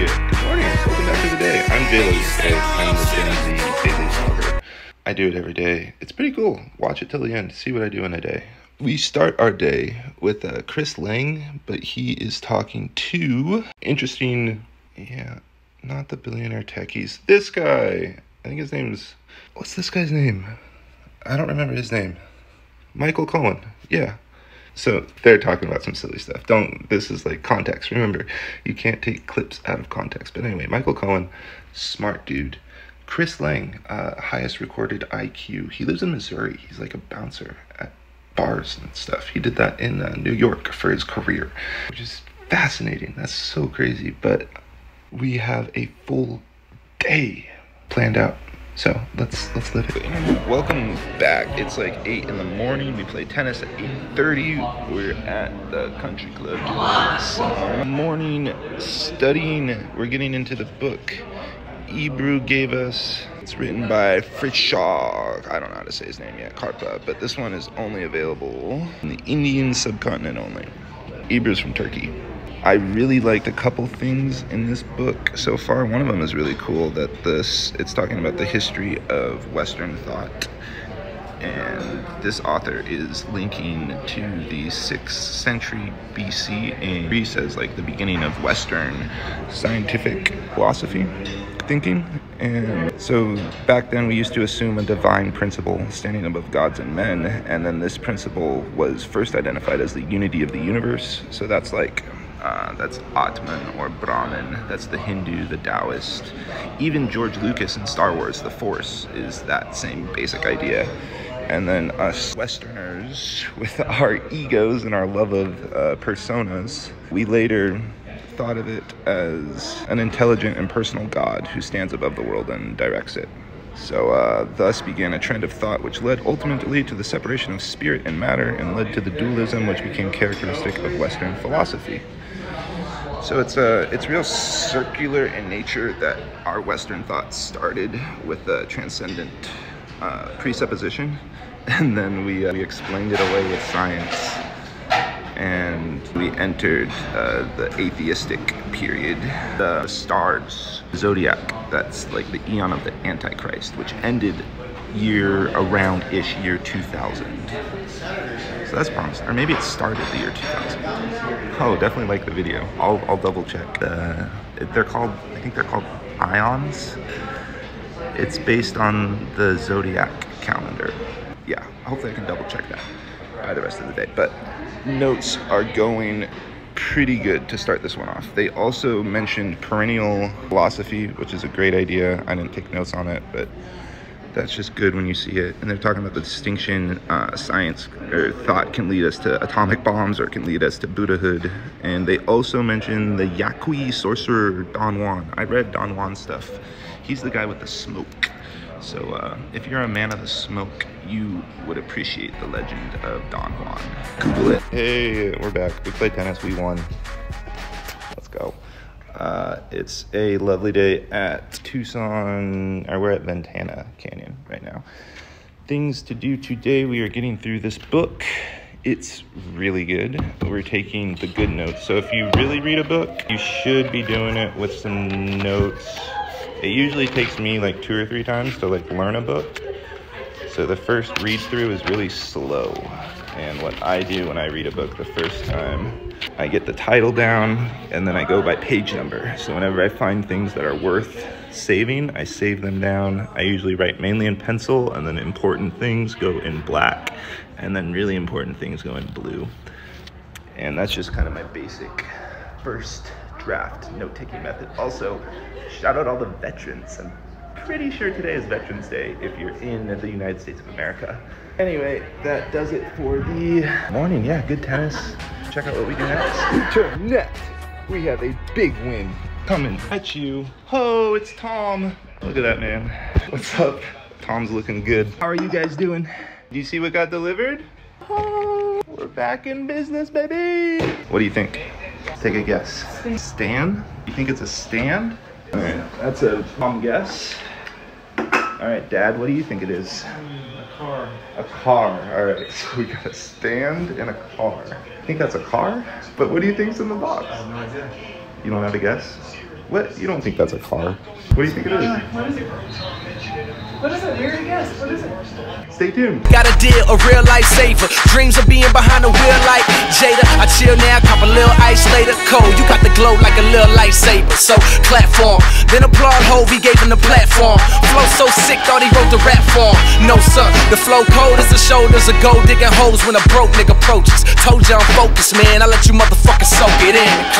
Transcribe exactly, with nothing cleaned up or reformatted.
you? Good morning. Welcome back to the day. I'm Jaylee, and I'm the Gen Z Daily Stalker. I do it every day. It's pretty cool. Watch it till the end. See what I do in a day. We start our day with uh, Chris Lang, but he is talking to interesting, yeah, not the billionaire techies. This guy. I think his name's, what's this guy's name? I don't remember his name. Michael Cohen. Yeah. So they're talking about some silly stuff. Don't, this is like context. Remember, you can't take clips out of context. But anyway, Michael Cohen, smart dude. Chris Lang, uh, highest recorded I Q. He lives in Missouri. He's like a bouncer at bars and stuff. He did that in uh, New York for his career, which is fascinating. That's so crazy. But we have a full day planned out. So let's let's live it. Welcome back. It's like eight in the morning. We play tennis at eight thirty. We're at the country club doing some morning studying. We're getting into the book Ebru gave us. It's written by Fritz Shaw. I don't know how to say his name yet, Karpa, but this one is only available in the Indian subcontinent only. Ebru's from Turkey. I really liked a couple things in this book so far. One of them is really cool, that this, it's talking about the history of Western thought. And this author is linking to the sixth century B C in Greece as like the beginning of Western scientific philosophy, thinking. And so back then we used to assume a divine principle standing above gods and men, and then this principle was first identified as the unity of the universe. So that's like Uh, that's Atman or Brahman. That's the Hindu, the Taoist. Even George Lucas in Star Wars, the Force, is that same basic idea. And then us Westerners, with our egos and our love of uh, personas, we later thought of it as an intelligent and personal God who stands above the world and directs it. So uh, thus began a trend of thought which led ultimately to the separation of spirit and matter and led to the dualism which became characteristic of Western philosophy. So it's uh, it's real circular in nature that our Western thought started with a transcendent uh, presupposition, and then we, uh, we explained it away with science, and we entered uh, the atheistic period, the stars, zodiac, that's like the eon of the Antichrist, which ended year around-ish year two thousand. So that's promising. Or maybe it started the year two thousand. Oh, definitely like the video. I'll, I'll double check. Uh, they're called, I think they're called ions. It's based on the zodiac calendar. Yeah, hopefully I can double check that by the rest of the day. But notes are going pretty good to start this one off. They also mentioned perennial philosophy, which is a great idea. I didn't take notes on it, but that's just good when you see it. And they're talking about the distinction uh, science or thought can lead us to atomic bombs or can lead us to Buddhahood. And they also mentioned the Yaqui sorcerer Don Juan. I read Don Juan stuff. He's the guy with the smoke. So uh, if you're a man of the smoke, you would appreciate the legend of Don Juan. Google it. Hey, we're back. We played tennis. We won. Let's go. Uh, it's a lovely day at Tucson, or we're at Ventana Canyon right now. Things to do today, we are getting through this book. It's really good. We're taking the good notes. So if you really read a book, you should be doing it with some notes. It usually takes me like two or three times to like learn a book. So the first read through is really slow. And what I do when I read a book the first time, I get the title down and then I go by page number. So whenever I find things that are worth saving, I save them down. I usually write mainly in pencil, and then important things go in black, and then really important things go in blue. And that's just kind of my basic first draft note-taking method. Also, shout out all the veterans. I'm pretty sure today is Veterans Day if you're in the United States of America. Anyway, that does it for the morning. Yeah, good tennis. Check out what we do next. Turn net. We have a big win coming at you. Oh, it's Tom. Look at that, man. What's up? Tom's looking good. How are you guys doing? Do you see what got delivered? Oh, we're back in business, baby. What do you think? Take a guess. Stand? You think it's a stand? All right, that's a bomb guess. All right, Dad, what do you think it is? A car. A car. All right, so we got a stand and a car. I think that's a car, but what do you think's in the box? I have no idea. You don't have a guess? What? You don't think that's a car? What do you think it is? What is it? What is it? Here you guess. What is it? Stay tuned. Got a deal, a real life saver. Dreams of being behind the wheel like Jada. I chill now, cop a little ice later. Cold, you got the glow like a little lightsaber. So platform, then applaud Hovey, gave him the platform. Flow so sick, thought he wrote the rap form. No son, the flow cold as the shoulders of gold digging holes when a broke nigga approaches. Told you I'm focused, man. I let you motherfuckers soak it in.